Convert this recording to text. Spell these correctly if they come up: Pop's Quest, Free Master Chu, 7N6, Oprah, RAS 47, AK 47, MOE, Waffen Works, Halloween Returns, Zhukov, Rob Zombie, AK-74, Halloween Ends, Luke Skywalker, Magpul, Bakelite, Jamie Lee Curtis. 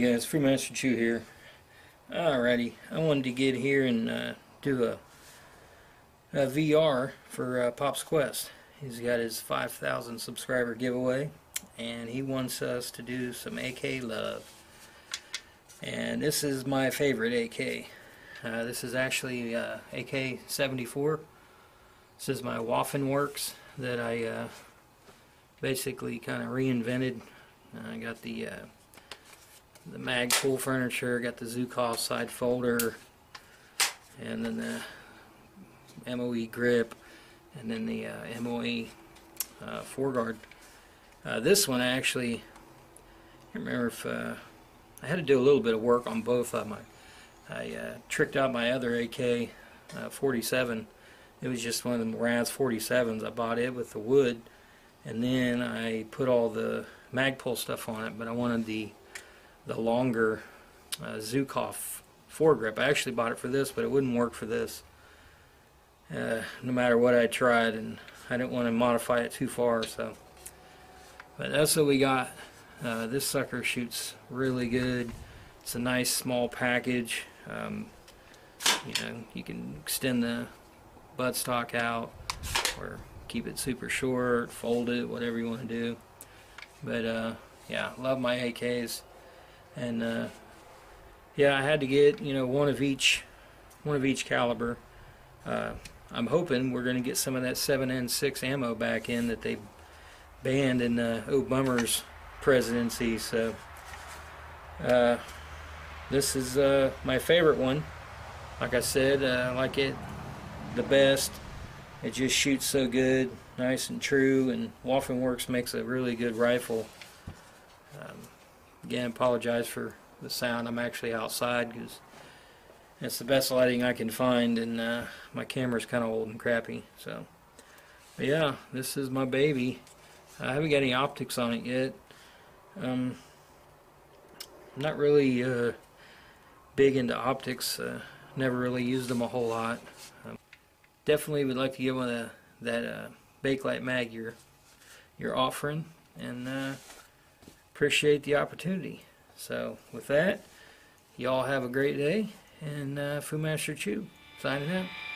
Hey guys, Free Master Chu here. Alrighty, I wanted to get here and do a VR for Pop's Quest. He's got his 5,000 subscriber giveaway, and he wants us to do some AK love. And this is my favorite AK. This is actually AK-74. This is my Waffen Works that I basically kind of reinvented. I got the Magpul furniture, got the Zhukov side folder, and then the MOE grip, and then the MOE foreguard. This one actually, I remember if I had to do a little bit of work on both of them. I tricked out my other AK 47. It was just one of the RAS 47s. I bought it with the wood, and then I put all the Magpul stuff on it, but I wanted the longer Zhukov foregrip. I actually bought it for this, but it wouldn't work for this no matter what I tried, and I didn't want to modify it too far. So, but that's what we got. This sucker shoots really good. It's a nice small package. You know, you can extend the buttstock out or keep it super short, fold it, whatever you want to do. But yeah, love my AKs. And yeah, I had to get, you know, one of each caliber. I'm hoping we're going to get some of that 7N6 ammo back in that they banned in Obama's presidency. So this is my favorite one. Like I said, I like it the best. It just shoots so good, nice and true. And Waffen Works makes a really good rifle. Again, apologize for the sound. I'm actually outside because it's the best lighting I can find, and my camera's kind of old and crappy. So, but yeah, this is my baby. I haven't got any optics on it yet. I'm not really big into optics. Never really used them a whole lot. Definitely would like to get one of that Bakelite mag you're offering, and appreciate the opportunity. So with that, y'all have a great day, and Fu Master Chu signing out.